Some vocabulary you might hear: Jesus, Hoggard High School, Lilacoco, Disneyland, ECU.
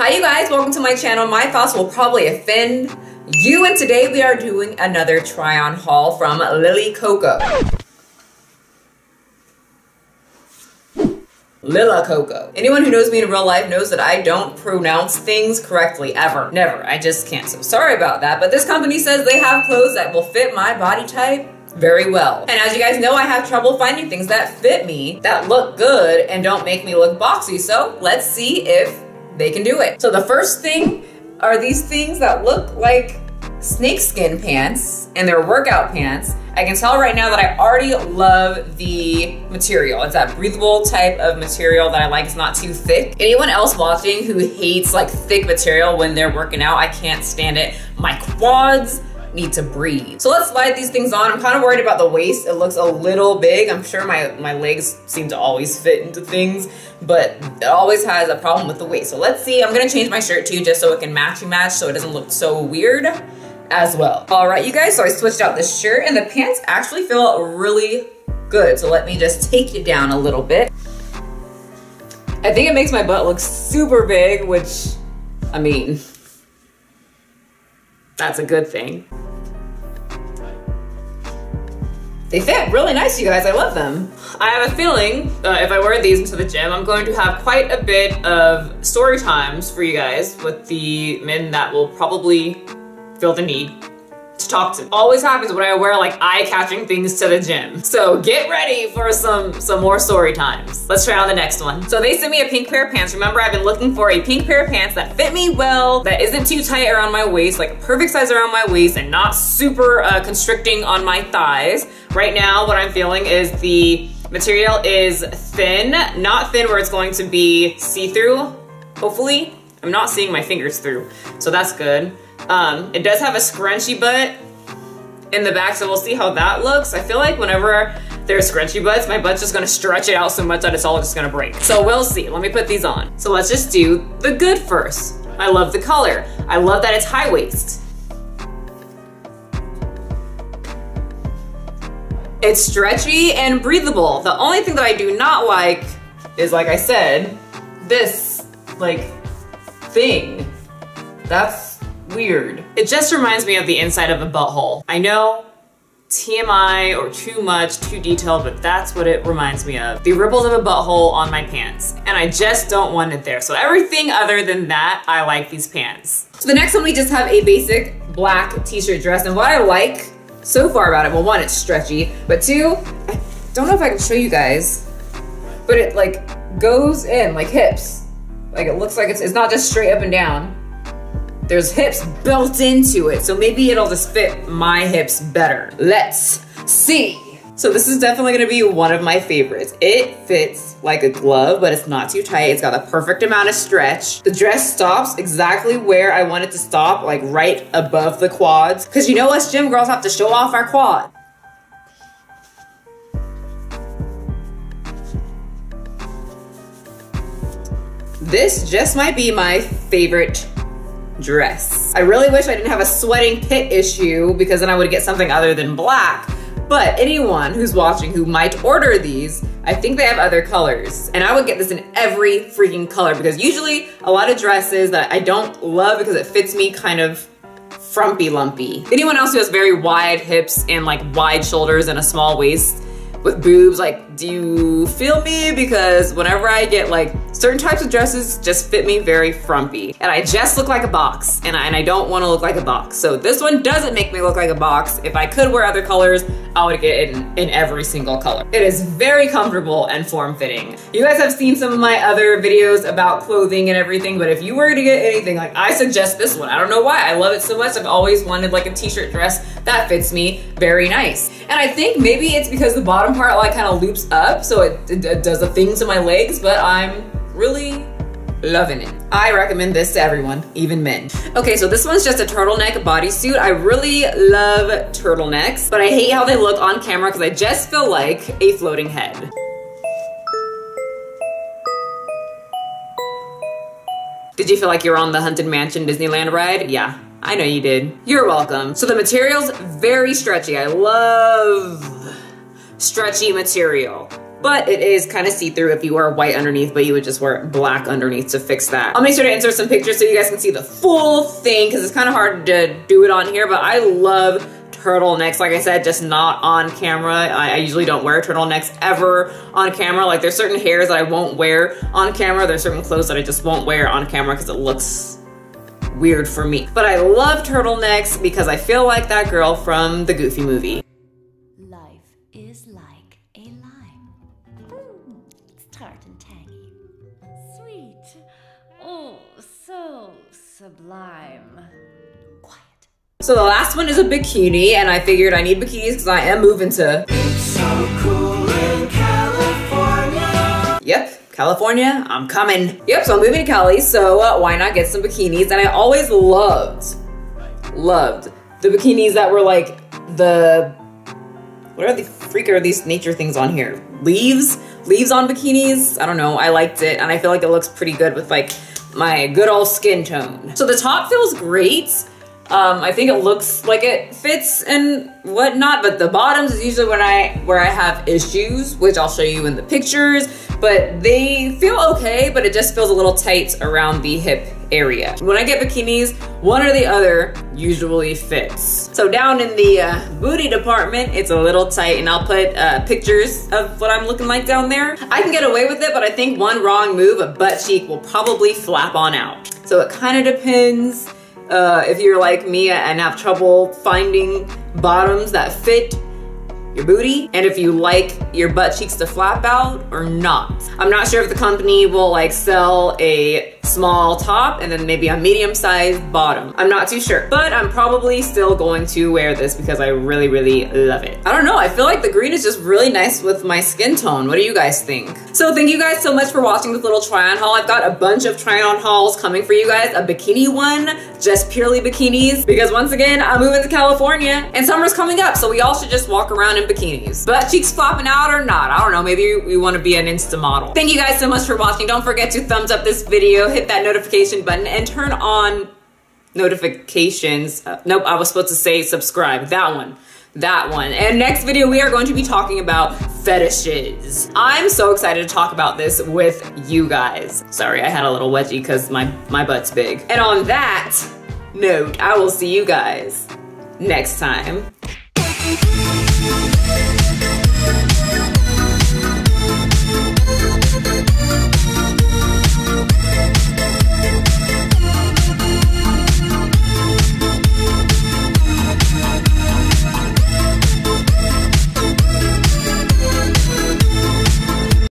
Hi you guys, welcome to my channel. My thoughts will probably offend you, and today we are doing another try on haul from Lilacoco. Lilacoco. Anyone who knows me in real life knows that I don't pronounce things correctly ever. Never. I just can't. So sorry about that, but this company says they have clothes that will fit my body type very well. And as you guys know, I have trouble finding things that fit me, that look good, and don't make me look boxy. So let's see if they can do it. So the first thing are these things that look like snakeskin pants, and they're workout pants. I can tell right now that I already love the material. It's that breathable type of material that I like. It's not too thick. Anyone else watching who hates like thick material when they're working out, I can't stand it. My quads need to breathe. So let's slide these things on. I'm kind of worried about the waist. It looks a little big. I'm sure my legs seem to always fit into things, but it always has a problem with the waist. So let's see. I'm gonna change my shirt too, just so it can match, so it doesn't look so weird as well. All right, you guys, so I switched out this shirt, and the pants actually feel really good. So let me just take it down a little bit. I think it makes my butt look super big, which, I mean, that's a good thing. They fit really nice, you guys. I love them. I have a feeling if I wear these into the gym, I'm going to have quite a bit of story times for you guys with the men that will probably feel the need to talk to me. Always happens when I wear like eye-catching things to the gym. So get ready for some more story times. Let's try on the next one. So they sent me a pink pair of pants. Remember, I've been looking for a pink pair of pants that fit me well, that isn't too tight around my waist, like a perfect size around my waist, and not super constricting on my thighs. Right now, what I'm feeling is the material is thin, not thin where it's going to be see-through, hopefully. I'm not seeing my fingers through, so that's good. It does have a scrunchy butt in the back, so we'll see how that looks. I feel like whenever there's scrunchy butts, my butt's just gonna stretch it out so much that it's all just gonna break. So we'll see. Let me put these on. So let's just do the good first. I love the color. I love that it's high waist. It's stretchy and breathable. The only thing that I do not like is, like I said, this, like, thing. That's weird. It just reminds me of the inside of a butthole. I know, TMI or too much, too detailed, but that's what it reminds me of. The ripples of a butthole on my pants. And I just don't want it there. So everything other than that, I like these pants. So the next one, we just have a basic black t-shirt dress. And what I like so far about it, well, one, it's stretchy, but two, I don't know if I can show you guys, but it like goes in like hips. Like it looks like it's not just straight up and down. There's hips built into it. So maybe it'll just fit my hips better. Let's see. So this is definitely gonna be one of my favorites. It fits like a glove, but it's not too tight. It's got the perfect amount of stretch. The dress stops exactly where I want it to stop, like right above the quads. Cause you know us gym girls have to show off our quad. This just might be my favorite dress. I really wish I didn't have a sweating pit issue, because then I would get something other than black. But anyone who's watching who might order these, I think they have other colors. And I would get this in every freaking color, because usually a lot of dresses that I don't love because it fits me kind of frumpy lumpy. Anyone else who has very wide hips and like wide shoulders and a small waist with boobs, like, do you feel me? Because whenever I get like certain types of dresses just fit me very frumpy, and I just look like a box, and I don't want to look like a box. So this one doesn't make me look like a box. If I could wear other colors, I would get it in every single color. It is very comfortable and form-fitting. You guys have seen some of my other videos about clothing and everything, but if you were to get anything, like, I suggest this one. I don't know why, I love it so much. I've always wanted like a t-shirt dress that fits me very nice. And I think maybe it's because the bottom part like kind of loops up, so it does a thing to my legs, but I'm really loving it. I recommend this to everyone, even men. Okay, so this one's just a turtleneck bodysuit. I really love turtlenecks, but I hate how they look on camera because I just feel like a floating head. Did you feel like you were on the Haunted Mansion Disneyland ride? Yeah, I know you did. You're welcome. So the material's very stretchy. I love stretchy material. but it is kind of see-through if you wear white underneath, but you would just wear black underneath to fix that. I'll make sure to insert some pictures so you guys can see the full thing, because it's kind of hard to do it on here, but I love turtlenecks. Like I said, just not on camera. I usually don't wear turtlenecks ever on camera. Like, there's certain hairs that I won't wear on camera. There's certain clothes that I just won't wear on camera because it looks weird for me. But I love turtlenecks because I feel like that girl from the Goofy movie. Life is like a lime. Ooh, it's tart and tangy. Sweet. Oh, so sublime. So the last one is a bikini, and I figured I need bikinis because I am moving to... It's so cool in California. Yep, California, I'm coming. Yep, so I'm moving to Cali, so why not get some bikinis? And I always loved the bikinis that were like the... What are the freak are these nature things on here? Leaves? Leaves on bikinis? I don't know, I liked it, and I feel like it looks pretty good with like my good old skin tone. So the top feels great. I think it looks like it fits and whatnot, but the bottoms is usually when where I have issues, which I'll show you in the pictures, but they feel okay, but it just feels a little tight around the hip area. When I get bikinis, one or the other usually fits. So down in the booty department, it's a little tight, and I'll put pictures of what I'm looking like down there. I can get away with it, but I think one wrong move, a butt cheek will probably flap on out. So it kind of depends. If you're like me and have trouble finding bottoms that fit your booty, and if you like your butt cheeks to flap out or not. I'm not sure if the company will like sell a small top and then maybe a medium-sized bottom. I'm not too sure, but I'm probably still going to wear this because I really, really love it. I don't know, I feel like the green is just really nice with my skin tone. What do you guys think? So thank you guys so much for watching this little try on haul. I've got a bunch of try on hauls coming for you guys. A bikini one, just purely bikinis, because once again, I'm moving to California and summer's coming up, so we all should just walk around in bikinis. Butt cheeks flopping out or not, I don't know, maybe you want to be an Insta model. Thank you guys so much for watching. Don't forget to thumbs up this video, hit that notification button, and turn on notifications. Nope, I was supposed to say subscribe. That one. And next video, we are going to be talking about fetishes. I'm so excited to talk about this with you guys. Sorry, I had a little wedgie because my butt's big. And on that note, I will see you guys next time.